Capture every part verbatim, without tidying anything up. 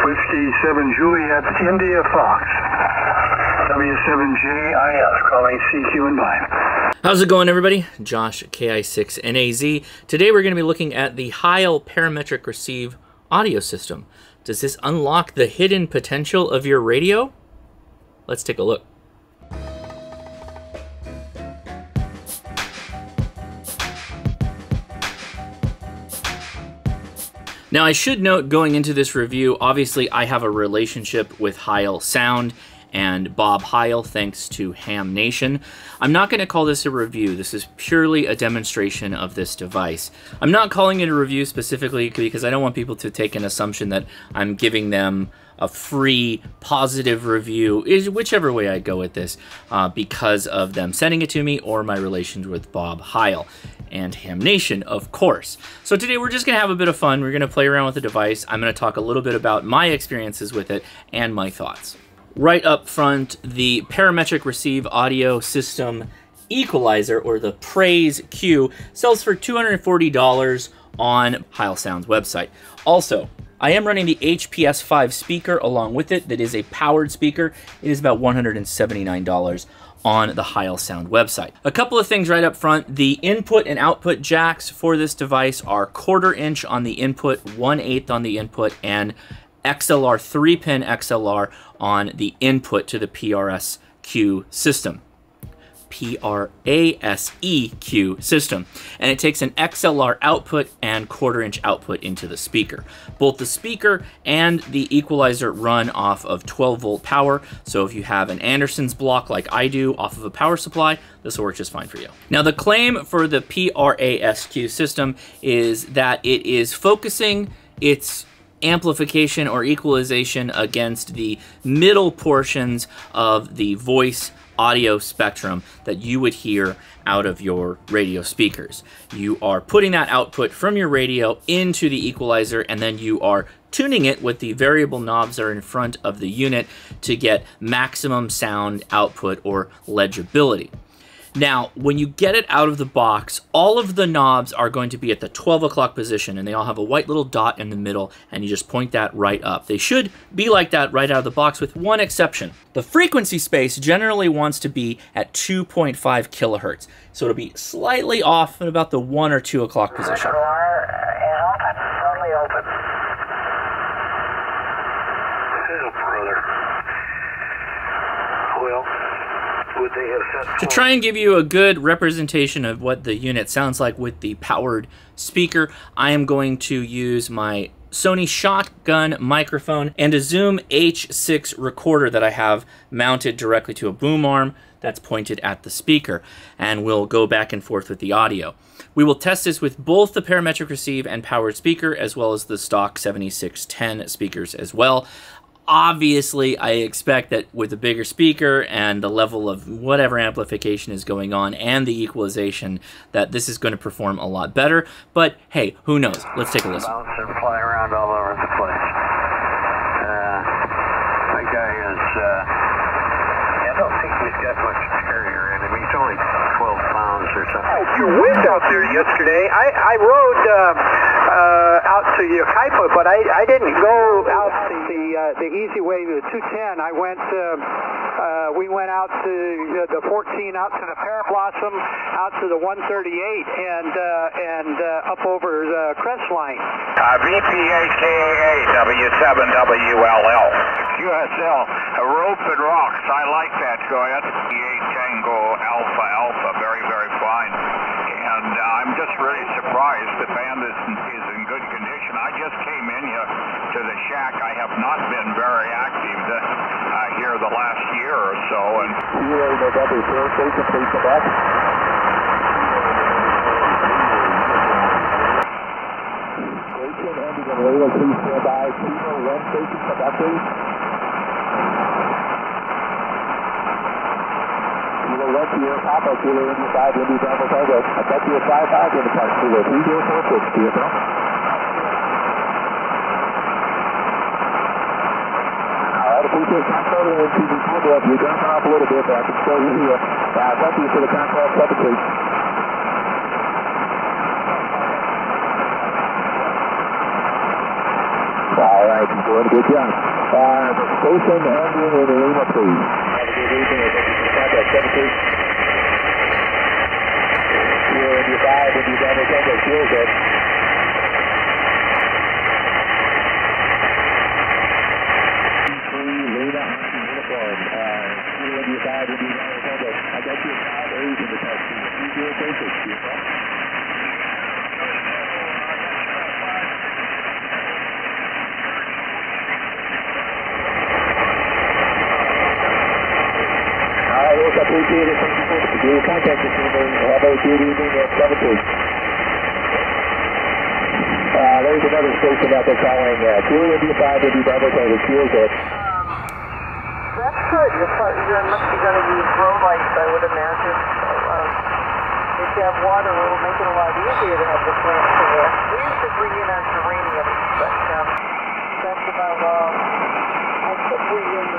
Whiskey seven Juliet, India Fox, W seven J I S, calling C Q and Bind. How's it going, everybody? Josh K I six N A Z. Today we're going to be looking at the Heil Parametric Receive Audio System. Does this unlock the hidden potential of your radio? Let's take a look. Now, I should note going into this review, obviously I have a relationship with Heil Sound and Bob Heil, thanks to Ham Nation. I'm not going to call this a review. This is purely a demonstration of this device. I'm not calling it a review specifically because I don't want people to take an assumption that I'm giving them a free positive review, is whichever way I go with this, uh, because of them sending it to me or my relations with Bob Heil and Ham Nation, of course. So today we're just gonna have a bit of fun. We're gonna play around with the device. I'm gonna talk a little bit about my experiences with it and my thoughts. Right up front, the Parametric Receive Audio System Equalizer, or the Praise Q, sells for two hundred forty dollars on Heil Sound's website. Also, I am running the H P S five speaker along with it. That is a powered speaker. It is about one hundred seventy-nine dollars on the Heil Sound website. A couple of things right up front. The input and output jacks for this device are quarter inch on the input, one eighth on the input, and X L R, three pin X L R on the input to the P R S Q system. P R A S E Q system. And it takes an X L R output and quarter inch output into the speaker. Both the speaker and the equalizer run off of twelve volt power. So if you have an Anderson's block like I do off of a power supply, this will work just fine for you. Now the claim for the P R A S Q system is that it is focusing its amplification or equalization against the middle portions of the voice audio spectrum that you would hear out of your radio speakers. You are putting that output from your radio into the equalizer, and then you are tuning it with the variable knobs that are in front of the unit to get maximum sound output or legibility. Now, when you get it out of the box, all of the knobs are going to be at the twelve o'clock position, and they all have a white little dot in the middle, and you just point that right up. They should be like that right out of the box, with one exception. The frequency space generally wants to be at two point five kilohertz, so it'll be slightly off at about the one or two o'clock position. To try and give you a good representation of what the unit sounds like with the powered speaker, I am going to use my Sony shotgun microphone and a Zoom H six recorder that I have mounted directly to a boom arm that's pointed at the speaker, and we'll go back and forth with the audio. We will test this with both the Parametric Receive and powered speaker, as well as the stock seventy-six ten speakers as well. Obviously, I expect that with a bigger speaker and the level of whatever amplification is going on and the equalization, that this is going to perform a lot better. But hey, who knows? Let's take a listen. Bouncer fly around all over the place. Uh, that guy is, uh, I don't think he's got much carrier in him. He's only twelve pounds or something. Oh, your wind out there yesterday. I, I rode uh, uh, out to Yucaipa, but I, I didn't go out to the Uh, the easy way to the two ten. I went. Uh, uh, we went out to uh, the fourteen, out to the Parablossom, out to the one thirty-eight, and uh, and uh, up over the Crestline. Uh, V P A K A W seven W L L. Q S L. A rope and rocks. I like that, Goyette. Tango Alpha Alpha. Very very fine. And uh, I'm just really surprised the band is in, is in good condition. I just came in here to the shack. I have not been very active the, uh, here the last year or so. And All right, good, good job. Uh, station handling in Lima, please. Have a good evening. Contact seventeen. You're in your five and you've got no contact. You're good. three Lima, uniform. You're in your five and you've got no contact. I got you five A's in the taxi. You're good. Appreciate it. Thank you for the contact this evening. Have a good evening at seventeen. Uh, there's another station out there calling Q W five if you double take it. Q is it. That's good. There must be going to be grow lights, I would imagine. So, um, if you have water, it will make it a lot easier to have the plants there. We used to bring in our geranium, but um, that's about all. Uh, I could bring in the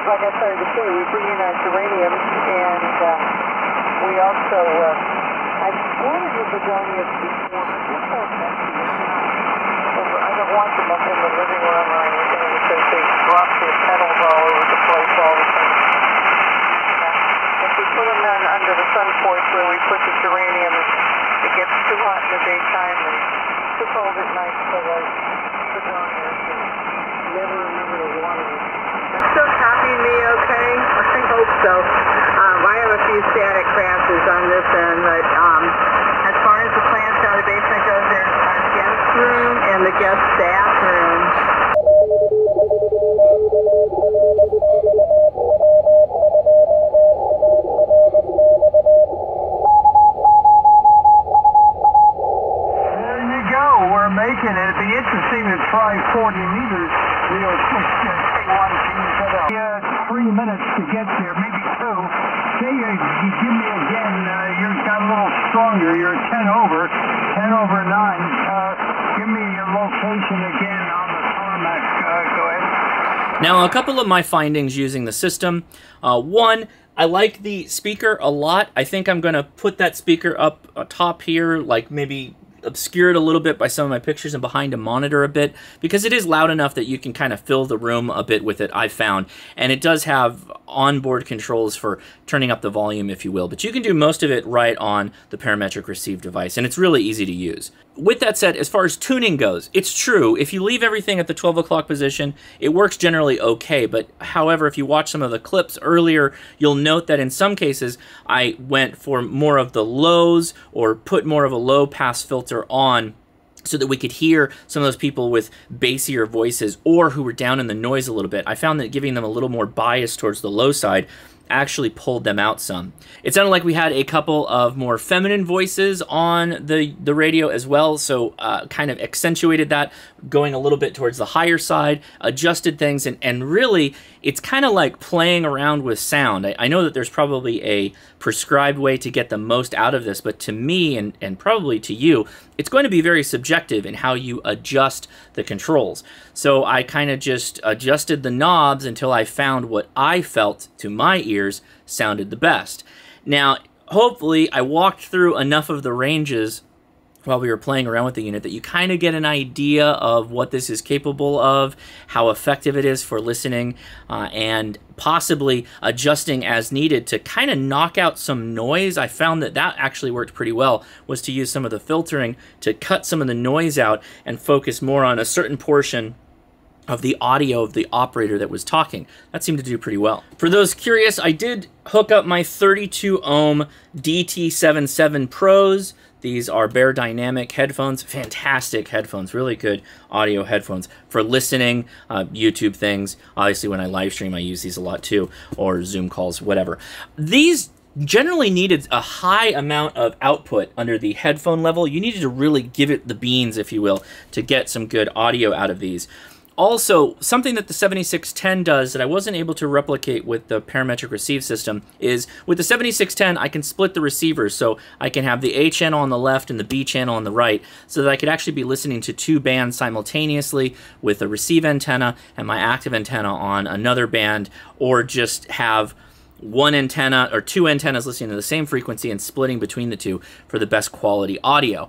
like I started to say, we bring in our geranium, and uh, we also, uh, I've planted the begonias before, but this one's actually not. I don't want them up in the living room or anything because they drop their petals all over the place all the time. Yeah. If we put them down under the sun porch where we put the geranium, it gets too hot in the daytime and too cold at night, so those begonias never remember to water them. Still copying me okay? I hope so. Um, I have a few static crashes on this end, but um, as far as the plants out of the basement goes, there's our guest room and the guest bathroom. There you go. We're making it. It'd be interesting to try forty meters real quick. Uh, three minutes to get there, maybe two. Say uh, you give me again, uh, you got a little stronger, you're ten over, ten over nine. Uh, give me your location again on the tarmac. Uh, go ahead. Now, a couple of my findings using the system. Uh, one, I like the speaker a lot. I think I'm going to put that speaker up top here, like maybe obscured a little bit by some of my pictures and behind a monitor a bit, because it is loud enough that you can kind of fill the room a bit with it, I've found. And it does have onboard controls for turning up the volume, if you will, but you can do most of it right on the Parametric Receive device, and it's really easy to use. With that said, as far as tuning goes, it's true. If you leave everything at the twelve o'clock position, it works generally okay, but however, if you watch some of the clips earlier, you'll note that in some cases, I went for more of the lows or put more of a low pass filter on so that we could hear some of those people with bassier voices or who were down in the noise a little bit. I found that giving them a little more bias towards the low side actually pulled them out some. It sounded like we had a couple of more feminine voices on the, the radio as well, so uh, kind of accentuated that, going a little bit towards the higher side, adjusted things, and, and really, it's kind of like playing around with sound. I, I know that there's probably a prescribed way to get the most out of this, but to me, and, and probably to you, it's going to be very subjective in how you adjust the controls. So I kind of just adjusted the knobs until I found what I felt to my ear sounded the best. Now, hopefully, I walked through enough of the ranges while we were playing around with the unit that you kind of get an idea of what this is capable of, how effective it is for listening, uh, and possibly adjusting as needed to kind of knock out some noise. I found that that actually worked pretty well, was to use some of the filtering to cut some of the noise out and focus more on a certain portion of the audio of the operator that was talking. That seemed to do pretty well. For those curious, I did hook up my thirty-two ohm D T seven seventy Pros. These are Beyerdynamic headphones, fantastic headphones, really good audio headphones for listening, uh, YouTube things. Obviously when I live stream, I use these a lot too, or Zoom calls, whatever. These generally needed a high amount of output under the headphone level. You needed to really give it the beans, if you will, to get some good audio out of these. Also, something that the seventy-six ten does that I wasn't able to replicate with the parametric receive system is with the seventy-six ten, I can split the receivers, so I can have the A channel on the left and the B channel on the right, so that I could actually be listening to two bands simultaneously with a receive antenna and my active antenna on another band, or just have one antenna or two antennas listening to the same frequency and splitting between the two for the best quality audio.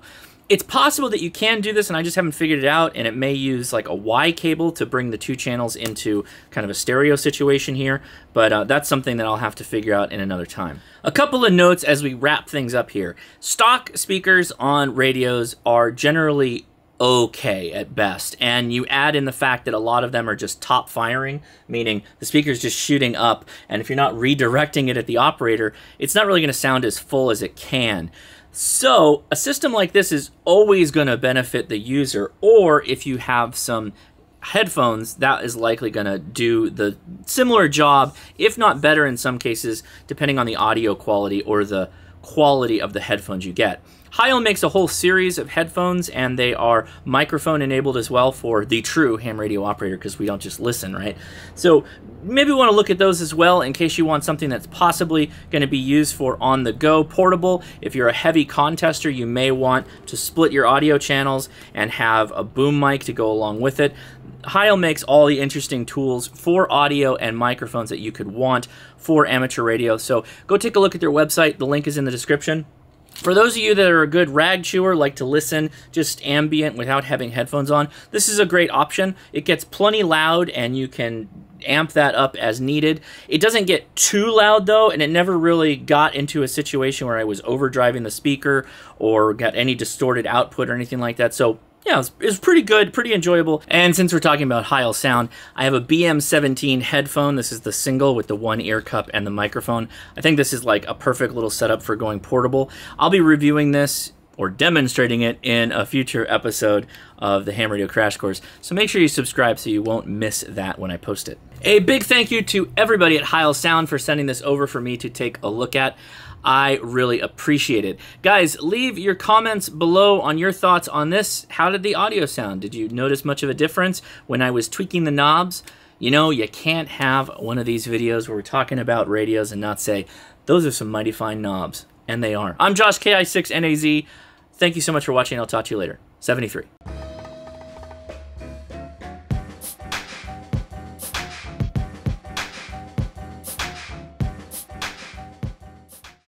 It's possible that you can do this, and I just haven't figured it out, and it may use like a Y cable to bring the two channels into kind of a stereo situation here, but uh, that's something that I'll have to figure out in another time. A couple of notes as we wrap things up here. Stock speakers on radios are generally okay at best, and you add in the fact that a lot of them are just top firing, meaning the speaker's just shooting up, and if you're not redirecting it at the operator, it's not really going to sound as full as it can. So a system like this is always going to benefit the user, or if you have some headphones, that is likely going to do the similar job, if not better in some cases, depending on the audio quality or the quality of the headphones you get. Heil makes a whole series of headphones, and they are microphone enabled as well for the true ham radio operator, because we don't just listen, right? So maybe we want to look at those as well in case you want something that's possibly going to be used for on the go, portable. If you're a heavy contester, you may want to split your audio channels and have a boom mic to go along with it. Heil makes all the interesting tools for audio and microphones that you could want for amateur radio. So go take a look at their website. The link is in the description. For those of you that are a good rag chewer, like to listen just ambient without having headphones on, this is a great option. It gets plenty loud, and you can amp that up as needed. It doesn't get too loud, though, and it never really got into a situation where I was overdriving the speaker or got any distorted output or anything like that. So yeah, it's it was pretty good, pretty enjoyable. And since we're talking about Heil sound, I have a B M seventeen headphone. This is the single with the one ear cup and the microphone. I think this is like a perfect little setup for going portable. I'll be reviewing this or demonstrating it in a future episode of the Ham Radio Crash Course, so make sure you subscribe so you won't miss that when I post it. A big thank you to everybody at Heil Sound for sending this over for me to take a look at. I really appreciate it. Guys, leave your comments below on your thoughts on this. How did the audio sound? Did you notice much of a difference when I was tweaking the knobs? You know, you can't have one of these videos where we're talking about radios and not say, those are some mighty fine knobs, and they are. I'm Josh K I six N A Z. Thank you so much for watching. I'll talk to you later. seventy-three.